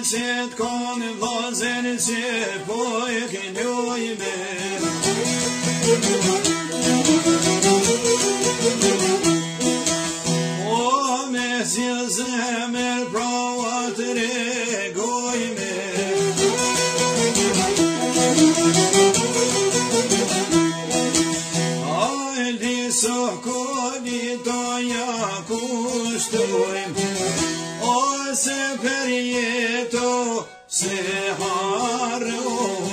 qëtë kone vazën që po e këndojme. O me qëtë zemër pra atë regojme. A e liso koni do ja kushtojmë. Se perjeto, se harrojme.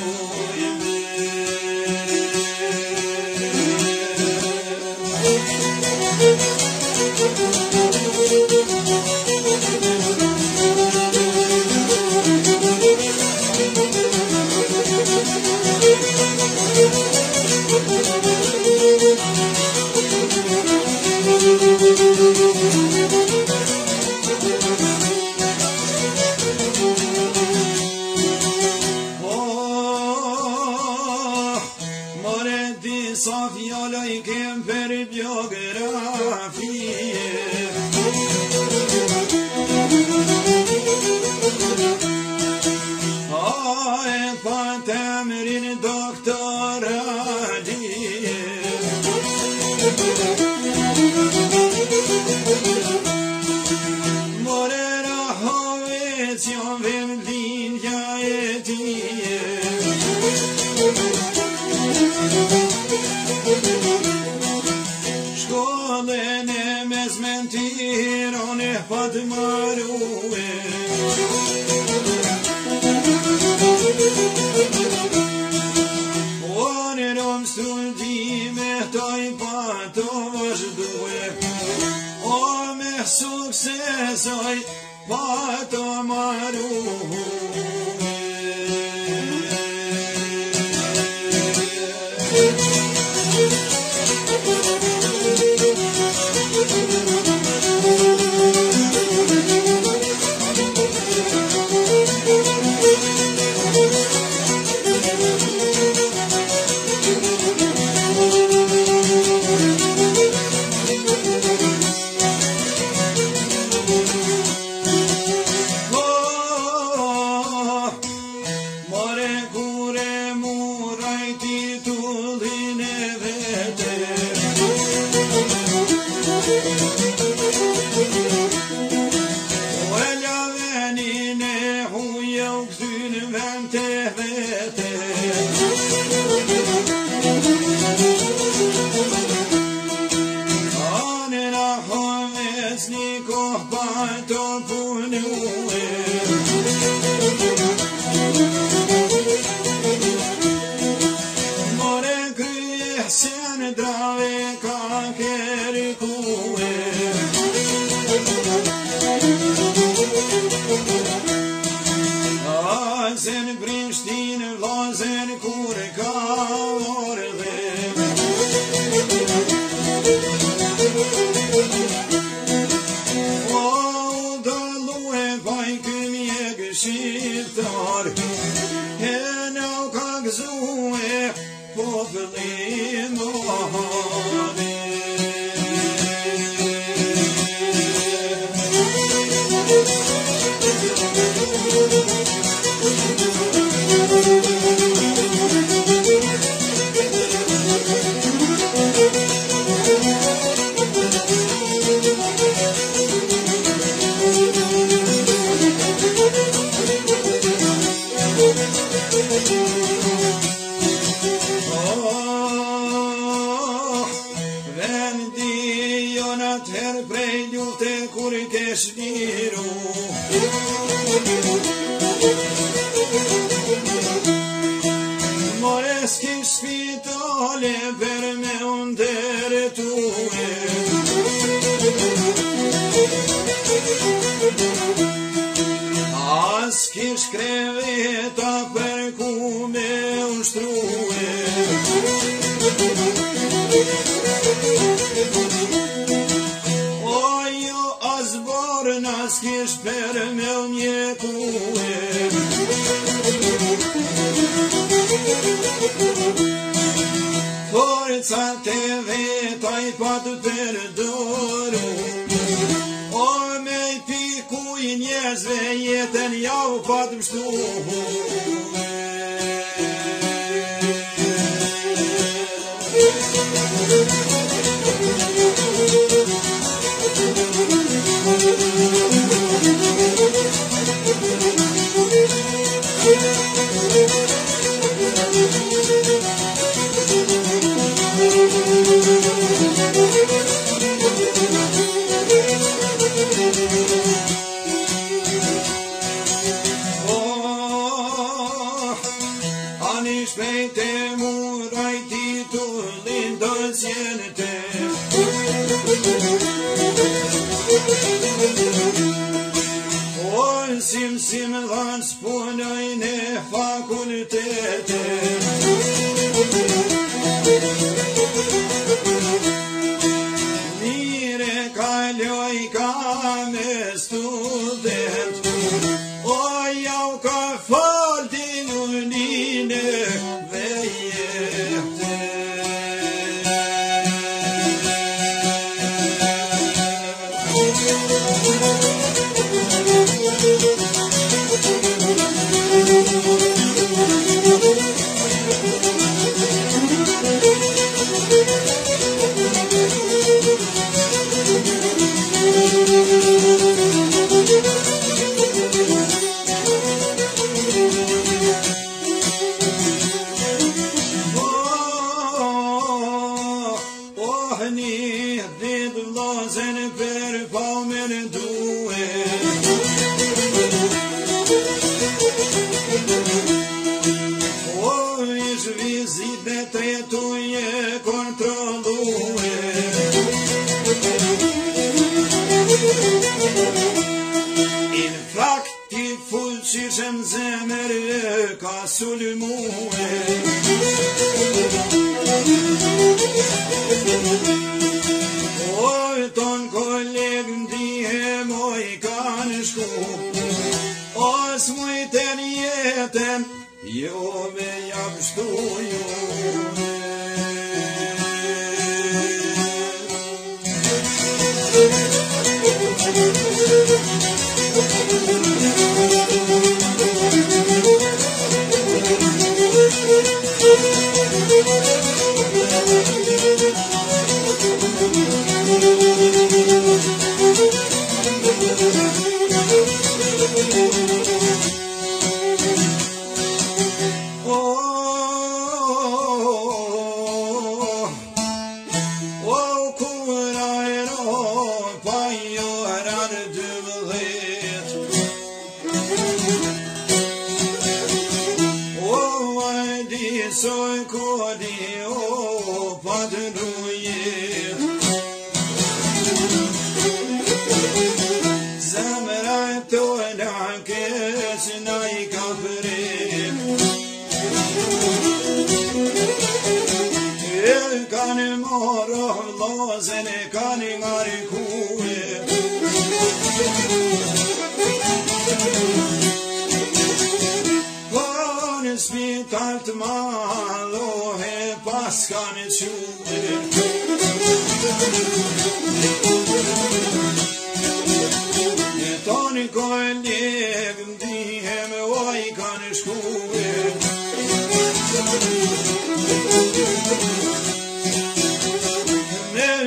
Te vetaj pa të përdoru, o me piku i njerëzve jetën ja u patë mështuhu.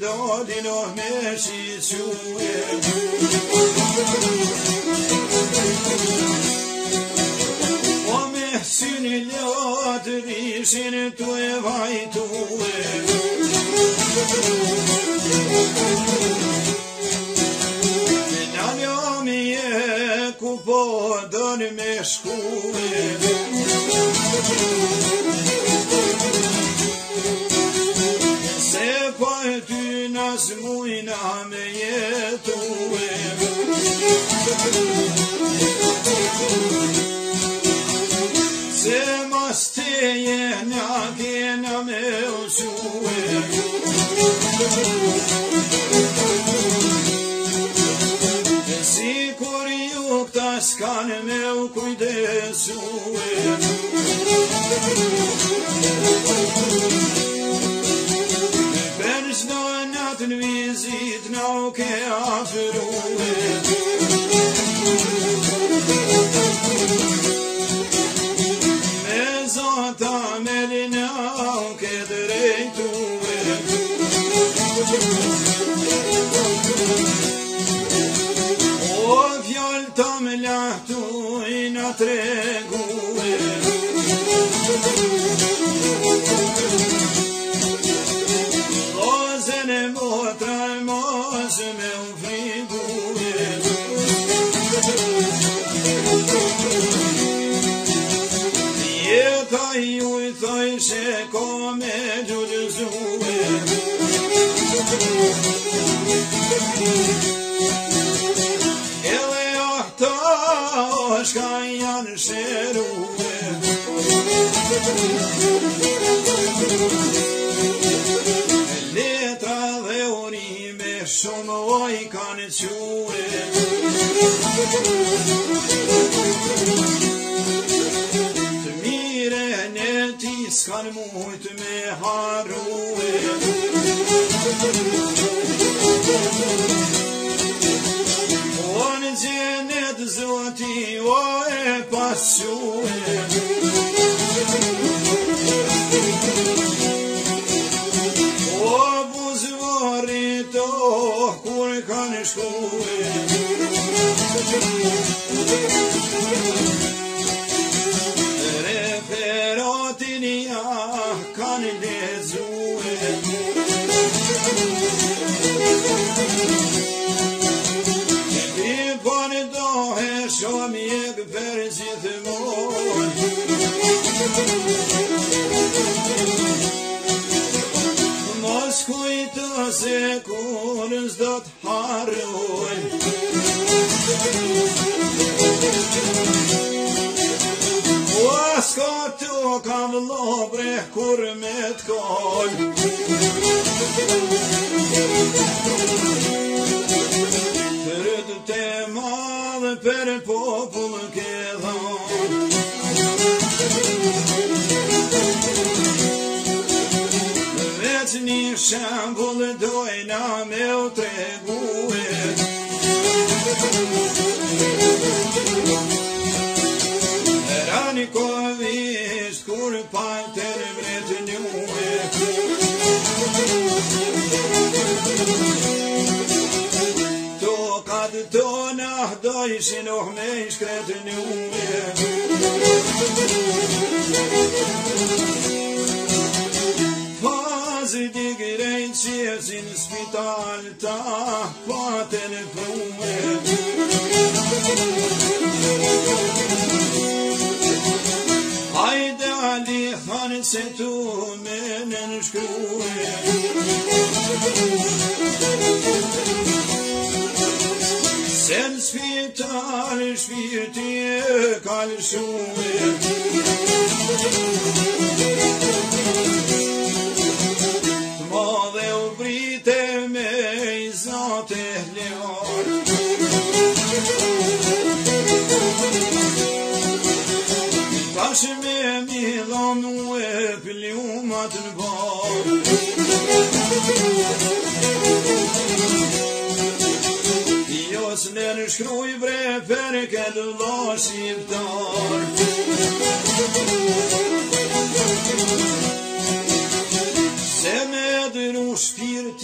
dalin o meshi çuje O mehsinin adrishin tue vajtue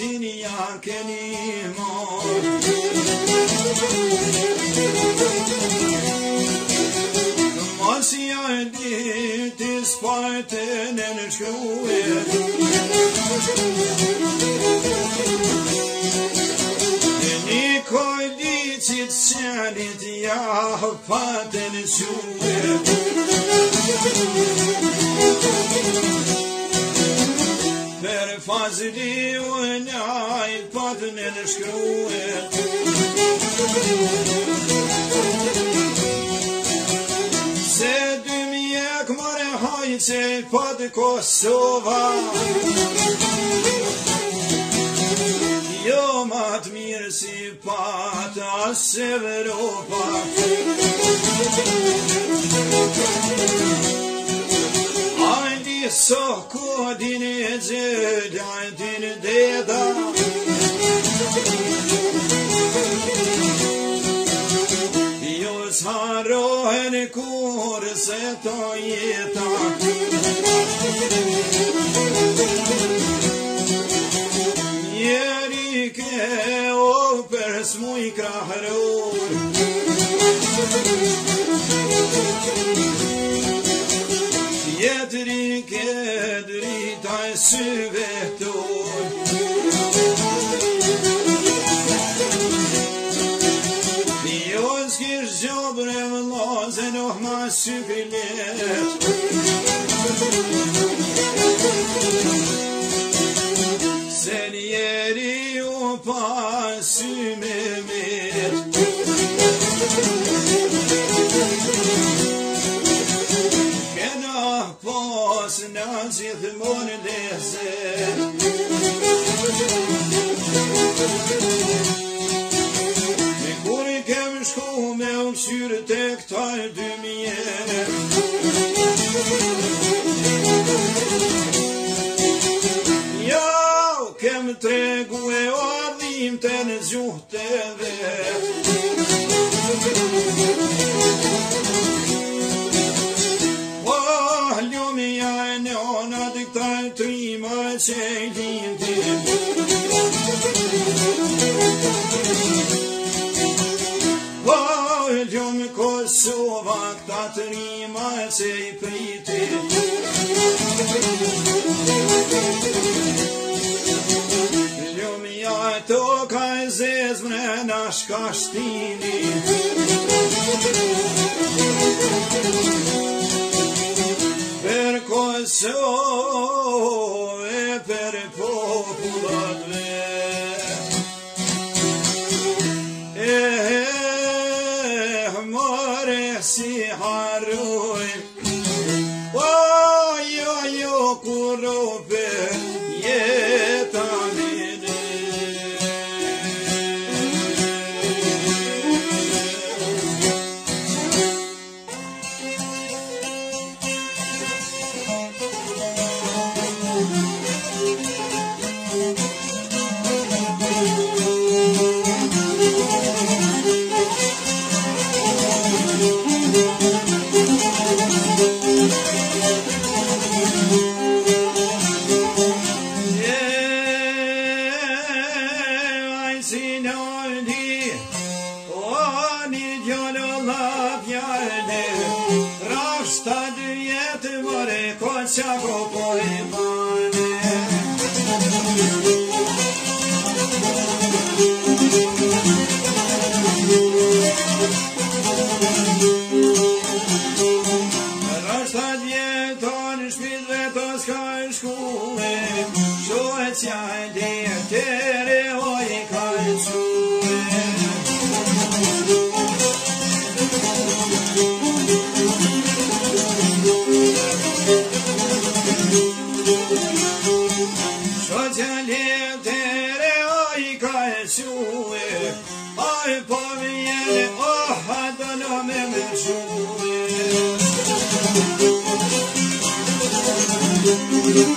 Tini يا Fazli unë ajë patën e në shkruet Se dy mjek mërë hajë që i patë Kosova Jo matë mirë si patë asë Evropa So kodin e gjelatin deda Jo s'harohen kur se to jeta Njeri ke o për smuj krahrur Jetëri ke drita e syvetur Jo s'kish gjobre vëlloze noh ma syfilet Se njeri u pasy me met Gjithmonë lezet E kur I kem shku me ushyrë të këta e dy mjetë Jo, kem tregu e ardhim të në zjuhë të vetë Valjëm Kosova këta të rima që I priti Ljumja toka e zezmre në shkashtini Per Kosova per populat vet mare si haroj ojo jo kurove jetan Thank you.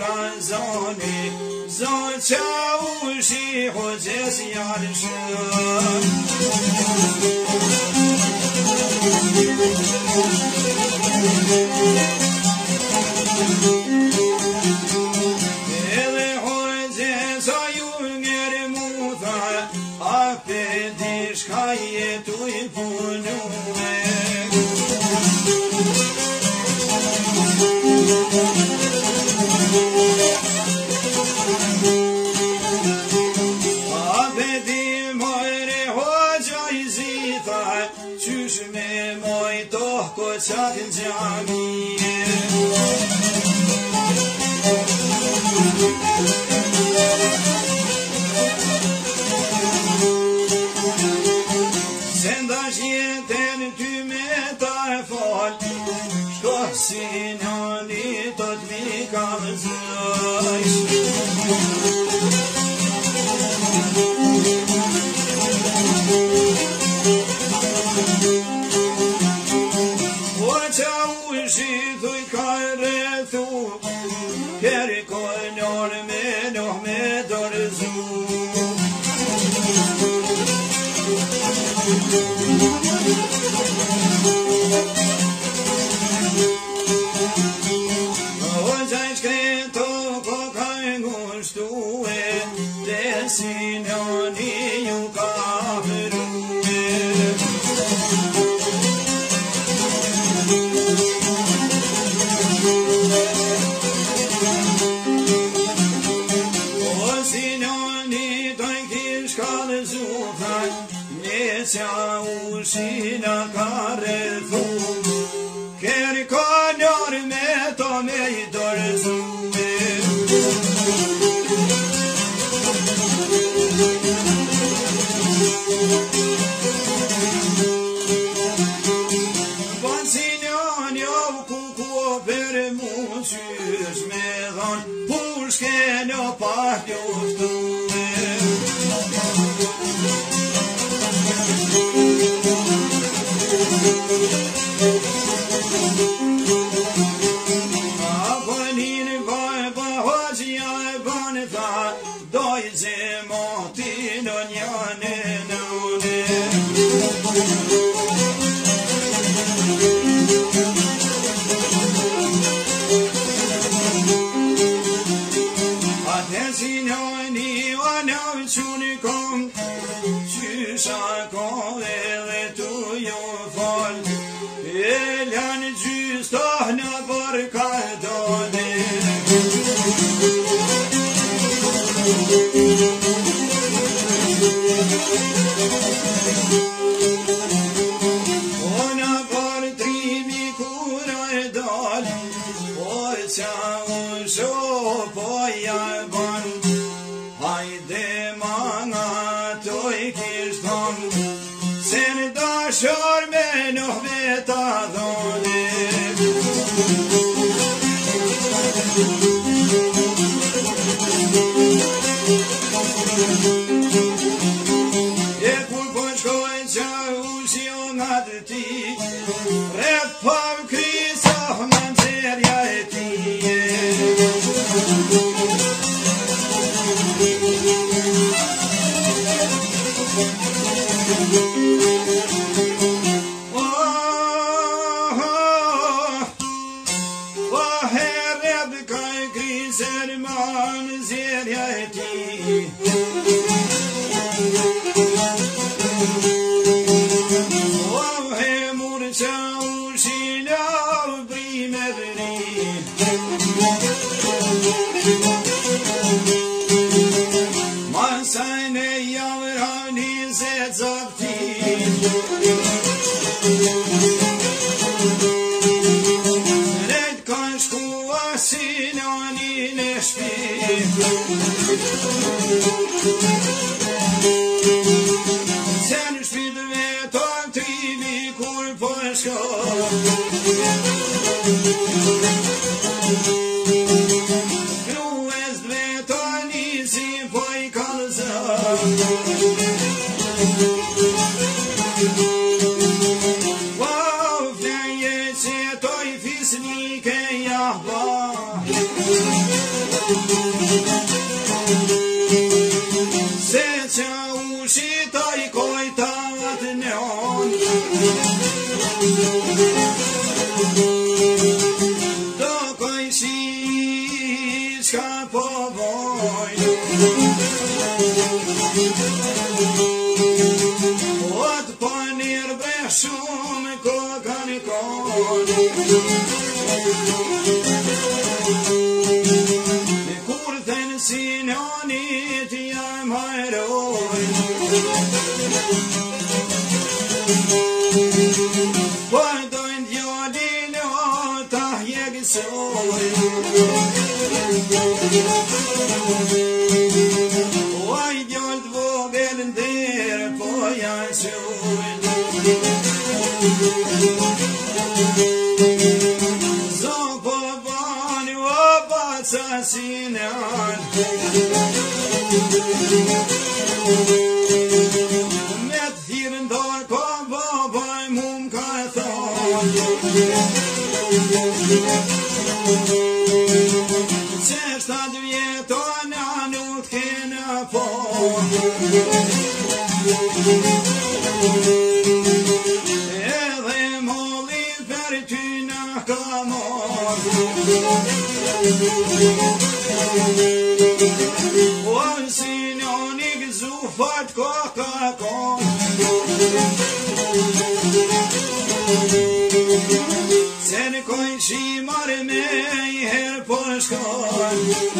ran zoni, zon çavu shi hoces Wow, Shqipë,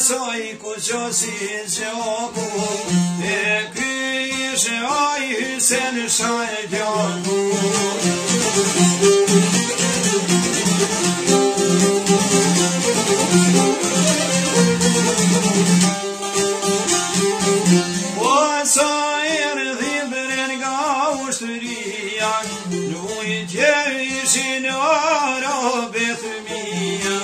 soj ku qo si qoku, e ky Hoxhe ai Hysen Shah e djallu. O sa erdhi bren nga ushtria, lujt ishin arabe fëmia.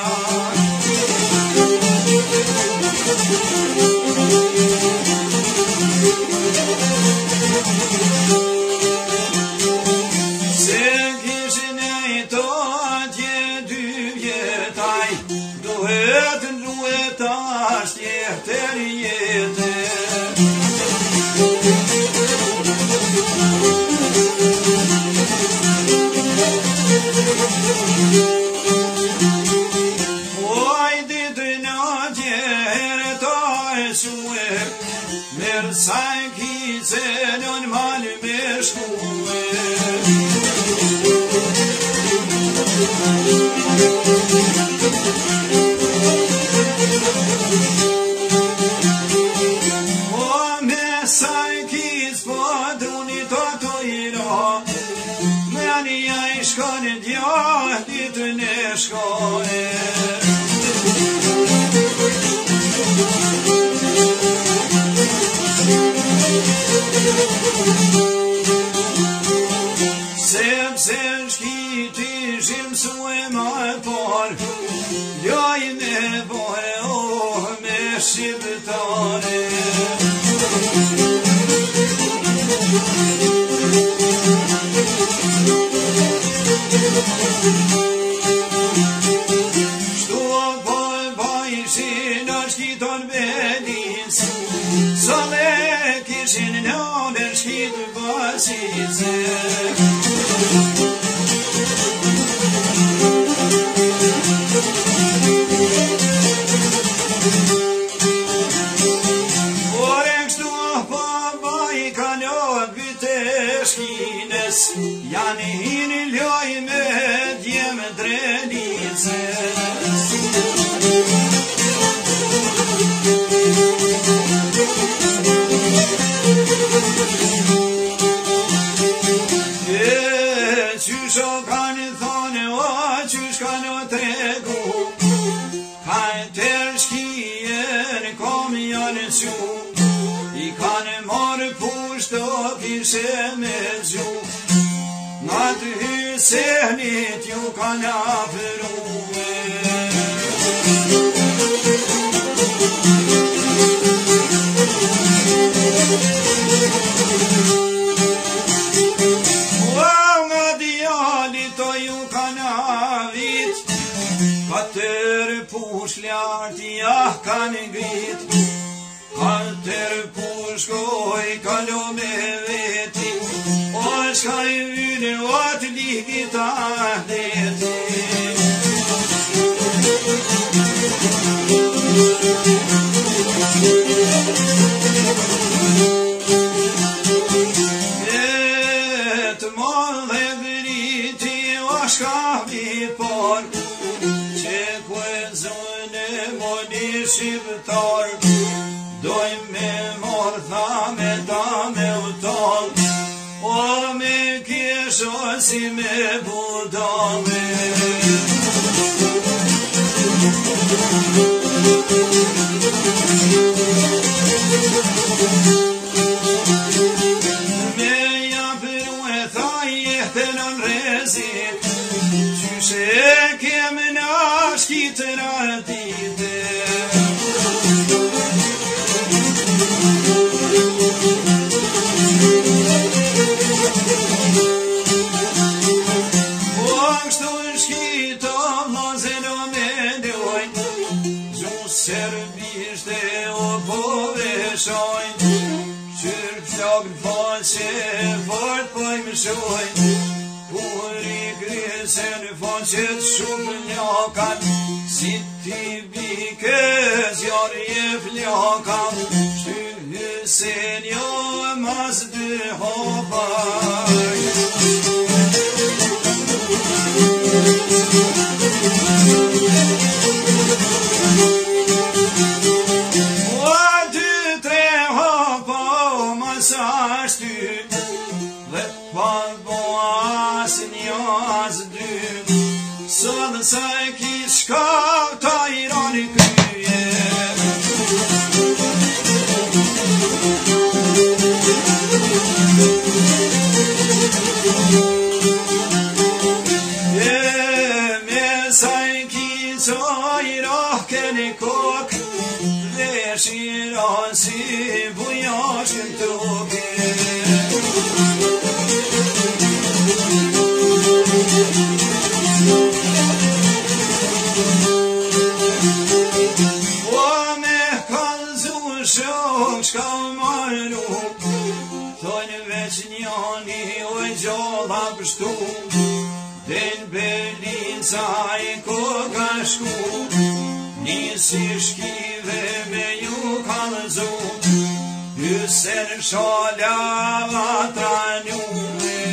Ashtu شیرازی بیاش تو Del Berlin saj ko ka shku, nisi shkive me ju kalzu, hyser shalava tranjure.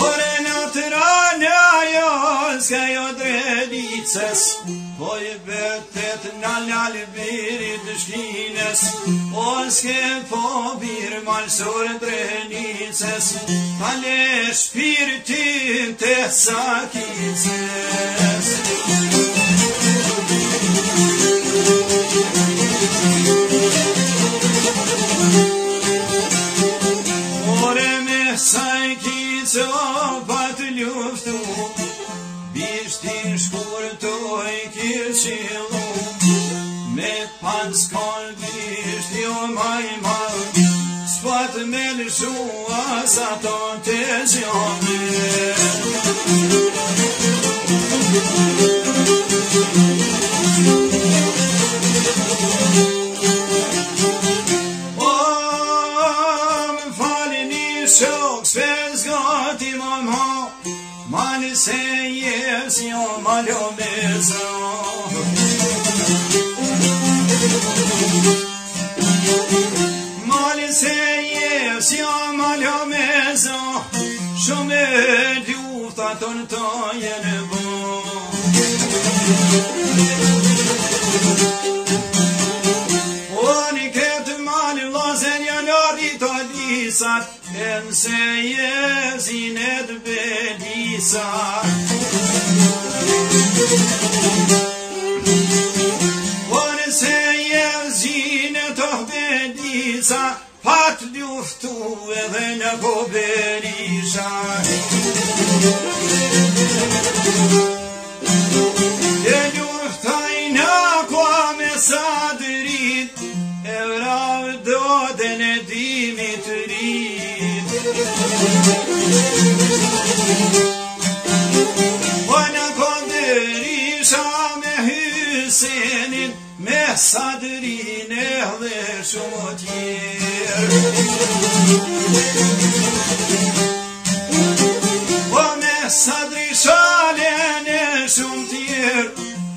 Por në të ranja jos ka jo dredices, hoj vetet në lalëbirit shkines, o s'ke po birë malësor drenices, ale shpirtin të sakices. Ore me sakice o patë luftu, bishtin shkur të e kirqilu, me pans kalbisht jo maj mal, s'pat me lëshua sa të të gjone. O, më falin i shok, s'pes gati ma ma, mani se jes jo malo me zon. Mali se jes jam alo meza, shume ljufta të në të jene bo. Oni këtë mali lozen janori të lisat, e mse jesin e të belisat. Oni se jesin e të belisat, pat ljuftu edhe në koberisha. E ljuftaj në kua me sadrit, e vrav do dhe në dimit rit. Po në koberisha me hysenin, me sadrin e dhe shumë tjerë. Po me sadri shalen e shumë tjerë,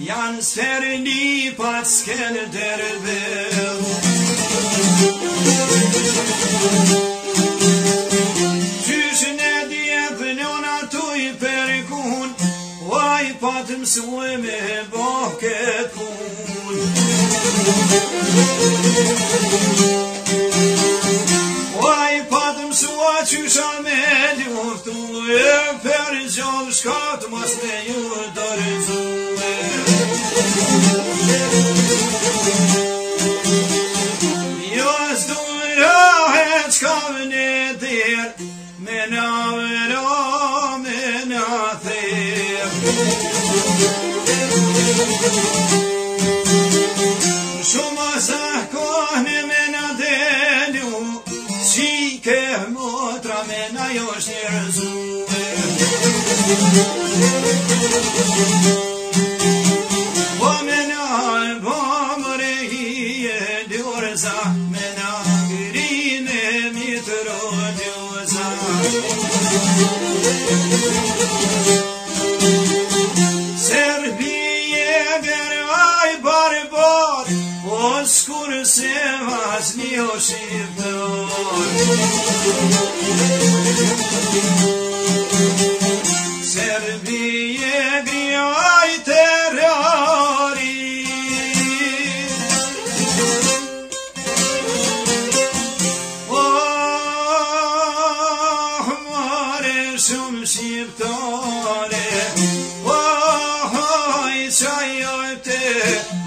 janë sferë një pat s'ken dërbelë. Qyshën e djetë në në të i perikun, vaj patë mësue me bohë këtë kun. Vaj patë mësua qysha me ljuftu, e për gjallë shkatë mas me ju të rëzue. Jo s'du rëhet qka vëne dherë, me në vëra me në therë. Shumë sa kohënë me në delu, qike motra me në josh njërzue. Po me në albomër e hije djurëza, me në gërin e mitëro djurëza. Serbije veraj barbar, oskur se vasni o shqiptor. Serbije grijaj terrori, oh more shumë shqiptore, oh i qajoj te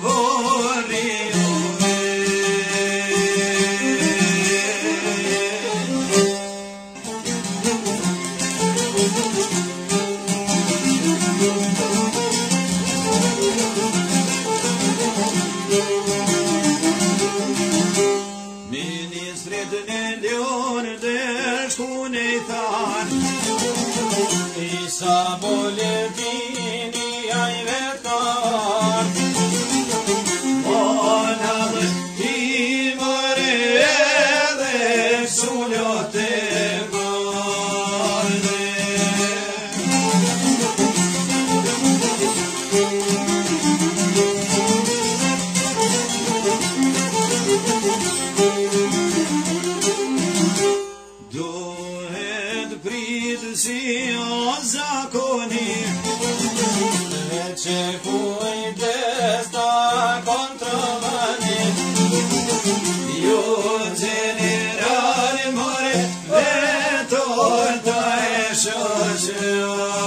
vori. İsa Bolevini ay vetar Onalı timare de sulote gole Duhet prit si o zakoni Dhe që kujdes ta kontrolani Ju general more vetor ta e shoqani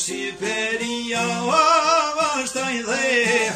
Shqiperia o vashtaj dhe